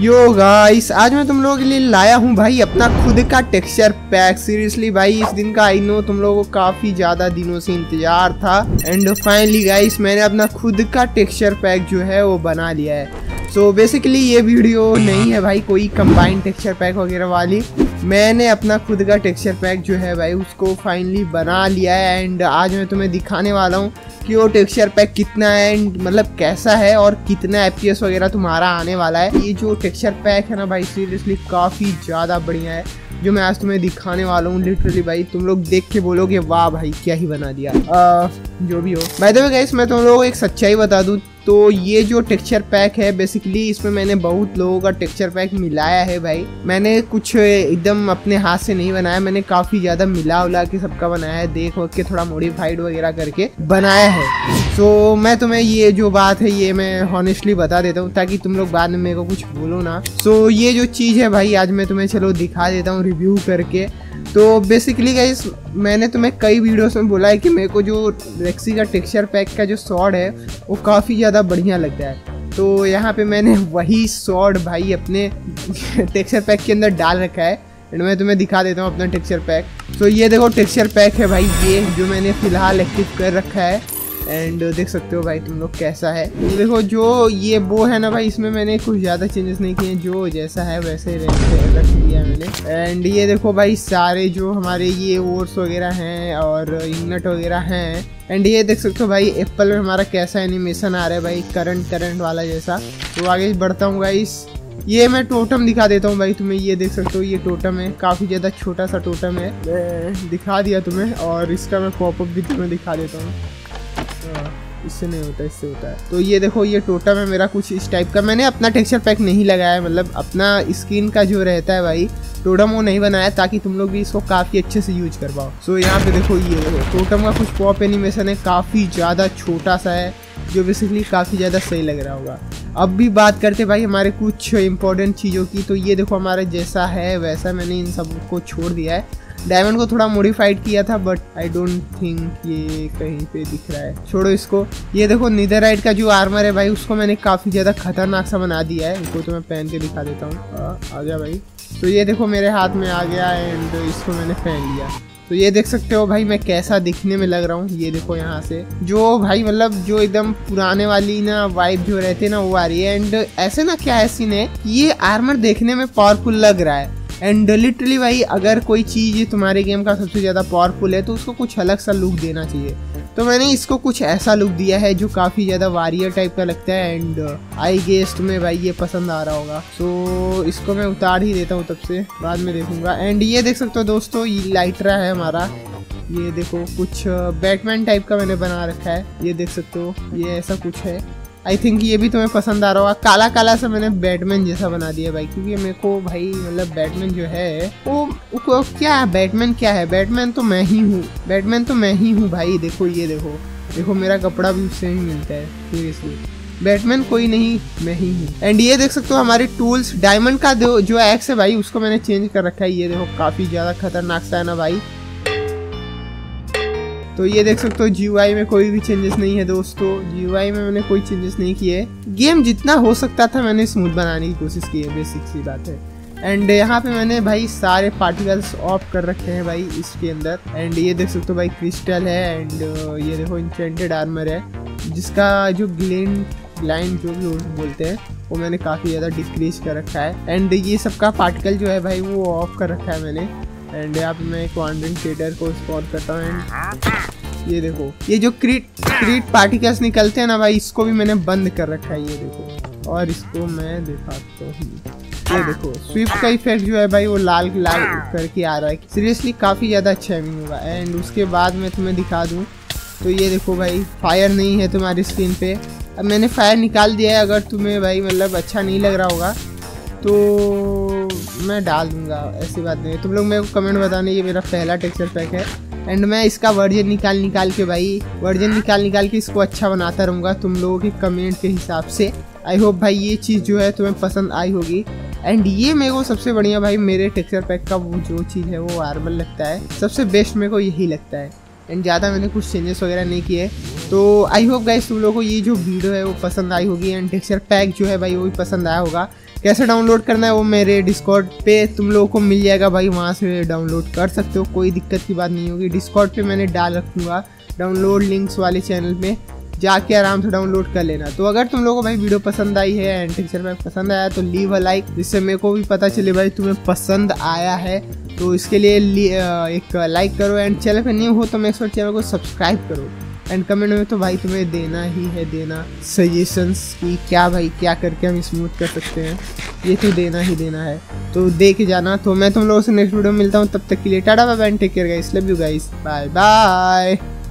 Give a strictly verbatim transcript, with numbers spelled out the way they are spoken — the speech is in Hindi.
यो गाइस, आज मैं तुम लोगों के लिए लाया हूँ भाई अपना खुद का टेक्सचर पैक। सीरियसली भाई, इस दिन का आई नो तुम लोगों को काफ़ी ज़्यादा दिनों से इंतज़ार था एंड फाइनली गाइस मैंने अपना खुद का टेक्सचर पैक जो है वो बना लिया है। सो so, बेसिकली ये वीडियो नहीं है भाई कोई कंबाइंड टेक्सचर पैक वगैरह वाली। मैंने अपना खुद का टेक्सचर पैक जो है भाई उसको फाइनली बना लिया है एंड आज मैं तुम्हें दिखाने वाला हूँ कि वो टेक्सचर पैक कितना है, मतलब कैसा है और कितना एफ पी एस वगैरह तुम्हारा आने वाला है। ये जो टेक्सचर पैक है ना भाई, सीरियसली काफ़ी ज़्यादा बढ़िया है जो मैं आज तुम्हें दिखाने वाला हूँ। लिटरली भाई तुम लोग देख के बोलोगे वाह भाई क्या ही बना दिया। आ, जो भी हो, बाय द वे गाइस मैं तुम लोगों को एक सच्चाई बता दूँ तो ये जो टेक्सचर पैक है बेसिकली इसमें मैंने बहुत लोगों का टेक्सचर पैक मिलाया है भाई। मैंने कुछ एकदम अपने हाथ से नहीं बनाया, मैंने काफ़ी ज़्यादा मिला उला के सबका बनाया है, देख वख के थोड़ा मॉडिफाइड वगैरह करके बनाया है। तो मैं तुम्हें ये जो बात है ये मैं हॉनेस्टली बता देता हूँ ताकि तुम लोग बाद में मेरे को कुछ बोलो ना। सो ये जो चीज़ है भाई आज मैं तुम्हें चलो दिखा देता हूँ रिव्यू करके। तो बेसिकली गाइस मैंने तुम्हें कई वीडियोस में बोला है कि मेरे को जो रेक्सी का टेक्सचर पैक का जो शॉर्ट है वो काफ़ी ज़्यादा बढ़िया लगता है। तो यहाँ पे मैंने वही शॉर्ट भाई अपने टेक्सचर पैक के अंदर डाल रखा है एंड मैं तुम्हें दिखा देता हूँ अपना टेक्सचर पैक। तो ये देखो टेक्सचर पैक है भाई ये जो मैंने फ़िलहाल एक्टिव कर रखा है एंड देख सकते हो भाई तुम लोग कैसा है। देखो जो ये वो है ना भाई इसमें मैंने कुछ ज़्यादा चेंजेस नहीं किए, जो जैसा है वैसे रख दिया मैंने। एंड ये देखो भाई सारे जो हमारे ये ओट्स वगैरह हैं और इग्नट वगैरह हैं एंड ये देख सकते हो भाई एप्पल में हमारा कैसा एनिमेशन आ रहा है भाई, करंट करंट वाला जैसा। तो आगे बढ़ता हूँ गाइस, ये मैं टोटम दिखा देता हूँ भाई तुम्हें। ये देख सकते हो ये टोटम है, काफ़ी ज़्यादा छोटा सा टोटम है, मैं दिखा दिया तुम्हें। और इसका मैं पॉपअप भी तुम्हें दिखा देता हूँ, इससे नहीं होता इससे होता है। तो ये देखो ये टोटम है मेरा कुछ इस टाइप का। मैंने अपना टेक्सचर पैक नहीं लगाया, मतलब अपना स्किन का जो रहता है भाई टोटम वो नहीं बनाया ताकि तुम लोग भी इसको काफ़ी अच्छे से यूज कर पाओ। सो यहाँ पे देखो ये देखो टोटम का कुछ पॉप एनिमेशन है, काफ़ी ज़्यादा छोटा सा है जो बेसिकली काफ़ी ज़्यादा सही लग रहा होगा। अब भी बात करते भाई हमारे कुछ इंपॉर्टेंट चीज़ों की। तो ये देखो हमारा जैसा है वैसा मैंने इन सब को छोड़ दिया है। डायमंड को थोड़ा मॉडिफाइड किया था बट आई डोंट थिंक ये कहीं पे दिख रहा है, छोड़ो इसको। ये देखो नीदरराइट का जो आर्मर है भाई उसको मैंने काफ़ी ज़्यादा खतरनाक सा बना दिया है। इसको तो मैं पहन के दिखा देता हूँ, आ गया भाई। तो ये देखो मेरे हाथ में आ गया एंड इसको मैंने पहन लिया। तो ये देख सकते हो भाई मैं कैसा दिखने में लग रहा हूँ। ये देखो यहाँ से जो भाई मतलब जो एकदम पुराने वाली ना वाइब जो रहती है ना वो आ रही है। एंड ऐसे ना क्या है सीन है, ये आर्मर देखने में पावरफुल लग रहा है एंड लिटरली भाई अगर कोई चीज़ तुम्हारे गेम का सबसे ज़्यादा पावरफुल है तो उसको कुछ अलग सा लुक देना चाहिए। तो मैंने इसको कुछ ऐसा लुक दिया है जो काफ़ी ज़्यादा वॉरियर टाइप का लगता है एंड आई गेस तुम्हें भाई ये पसंद आ रहा होगा। सो so, इसको मैं उतार ही देता हूँ, तब से बाद में देखूँगा। एंड ये देख सकते हो दोस्तों ये लाइटरा है हमारा, ये देखो कुछ बैटमैन टाइप का मैंने बना रखा है। ये देख सकते हो ये ऐसा कुछ है, आई थिंक ये भी तुम्हें पसंद आ रहा होगा। काला काला सा मैंने बैटमैन जैसा बना दिया भाई क्योंकि मेरे को भाई मतलब बैटमैन जो है वो, वो क्या है, बैटमैन क्या है, बैटमैन तो मैं ही हूँ, बैटमैन तो मैं ही हूँ भाई। देखो ये देखो देखो मेरा कपड़ा भी उससे ही मिलता है, सीरियसली बैटमैन कोई नहीं मैं ही हूँ। एंड ये देख सकते हो हमारे टूल्स, डायमंड का जो एक्स है भाई उसको मैंने चेंज कर रखा है। ये देखो काफ़ी ज़्यादा खतरनाक सा है ना भाई। तो ये देख सकते हो जी यू आई में कोई भी चेंजेस नहीं है दोस्तों, जी यू आई में मैंने कोई चेंजेस नहीं किए। गेम जितना हो सकता था मैंने स्मूथ बनाने की कोशिश की है, बेसिक सी बात है। एंड यहाँ पे मैंने भाई सारे पार्टिकल्स ऑफ कर रखे हैं भाई इसके अंदर। एंड ये देख सकते हो भाई क्रिस्टल है एंड ये देखो इंचेंटेड आर्मर है जिसका जो ग्लिंट ग्लाइंड जो भी बोलते हैं वो मैंने काफ़ी ज़्यादा डिक्रीज कर रखा है। एंड ये सबका पार्टिकल जो है भाई वो ऑफ कर रखा है मैंने। एंड यहाँ पे मैं क्वांटम शेडर को स्पॉट करता हूँ। ये देखो ये जो क्रीट क्रीट पार्टिकल्स निकलते हैं ना भाई इसको भी मैंने बंद कर रखा है। ये देखो और इसको मैं दिखाता हूँ, ये देखो स्वीप का इफेक्ट जो है भाई वो लाल लाल करके आ रहा है, सीरियसली काफ़ी ज़्यादा अच्छा एमिंग होगा। एंड उसके बाद मैं तुम्हें दिखा दूँ तो ये देखो भाई फायर नहीं है तुम्हारी स्क्रीन पे, अब मैंने फायर निकाल दिया है। अगर तुम्हें भाई मतलब अच्छा नहीं लग रहा होगा तो मैं डाल दूंगा, ऐसी बात नहीं। तुम लोग मेरे को कमेंट बताना ये मेरा पहला टेक्सचर पैक है एंड मैं इसका वर्जन निकाल निकाल के भाई वर्जन निकाल निकाल के इसको अच्छा बनाता रहूँगा तुम लोगों के कमेंट के हिसाब से। आई होप भाई ये चीज़ जो है तुम्हें पसंद आई होगी। एंड ये मेरे को सबसे बढ़िया भाई मेरे टेक्सचर पैक का वो जो चीज़ है वो आर्मर लगता है, सबसे बेस्ट मेरे को यही लगता है। एंड ज़्यादा मैंने कुछ चेंजेस वगैरह नहीं किए। तो आई होप गाइस तुम लोगों को ये जो वीडियो है वो पसंद आई होगी एंड टेक्सचर पैक जो है भाई वो भी पसंद आया होगा। कैसे डाउनलोड करना है वो मेरे डिस्कॉर्ड पे तुम लोगों को मिल जाएगा भाई, वहाँ से डाउनलोड कर सकते हो, कोई दिक्कत की बात नहीं होगी। डिस्कॉर्ड पे मैंने डाल रखूँगा डाउनलोड लिंक्स वाले चैनल में, जाके आराम से डाउनलोड कर लेना। तो अगर तुम लोगों को भाई वीडियो पसंद आई है एंड टेक्सचर पैक पसंद आया तो लीव अ लाइक, जिससे मेरे को भी पता चले भाई तुम्हें पसंद आया है। तो इसके लिए एक लाइक करो एंड चैनल पे न्यू हो तो मेरे चैनल को सब्सक्राइब करो एंड कमेंट में तो भाई तुम्हें देना ही है देना सजेशंस कि क्या भाई क्या करके हम स्मूथ कर सकते हैं, ये तो देना ही देना है। तो दे के जाना। तो मैं तुम लोगों से नेक्स्ट वीडियो मिलता हूँ, तब तक के लिए tata bye bye and take care guys, love you guys, bye bye.